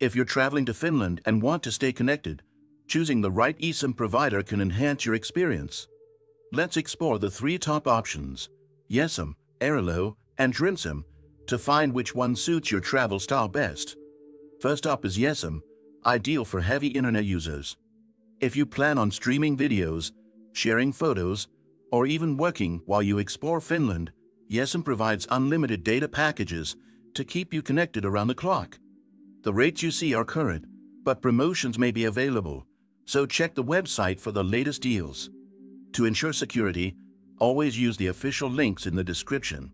If you're traveling to Finland and want to stay connected, choosing the right eSIM provider can enhance your experience. Let's explore the three top options, Yesim, Airalo, and Drimsim, to find which one suits your travel style best. First up is Yesim, ideal for heavy internet users. If you plan on streaming videos, sharing photos, or even working while you explore Finland, Yesim provides unlimited data packages to keep you connected around the clock. The rates you see are current, but promotions may be available, so check the website for the latest deals. To ensure security, always use the official links in the description.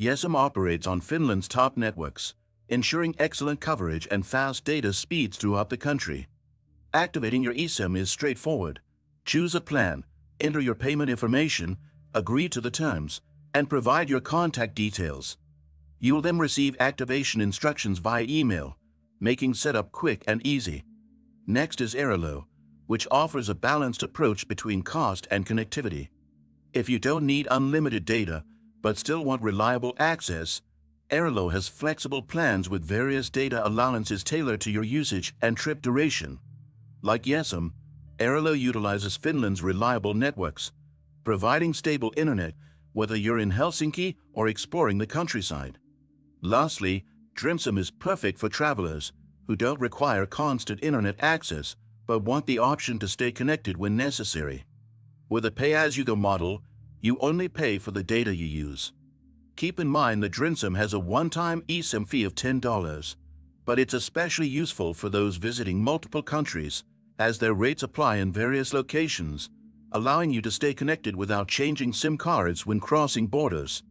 Yesim operates on Finland's top networks, ensuring excellent coverage and fast data speeds throughout the country. Activating your eSIM is straightforward. Choose a plan, enter your payment information, agree to the terms, and provide your contact details. You will then receive activation instructions via email, making setup quick and easy. Next is Airalo, which offers a balanced approach between cost and connectivity. If you don't need unlimited data, but still want reliable access, Airalo has flexible plans with various data allowances tailored to your usage and trip duration. Like Yesim, Airalo utilizes Finland's reliable networks, providing stable internet whether you're in Helsinki or exploring the countryside. Lastly, Drimsim is perfect for travelers who don't require constant internet access but want the option to stay connected when necessary. With a pay-as-you-go model, you only pay for the data you use. Keep in mind that Drimsim has a one-time eSIM fee of $10, but it's especially useful for those visiting multiple countries as their rates apply in various locations, allowing you to stay connected without changing SIM cards when crossing borders.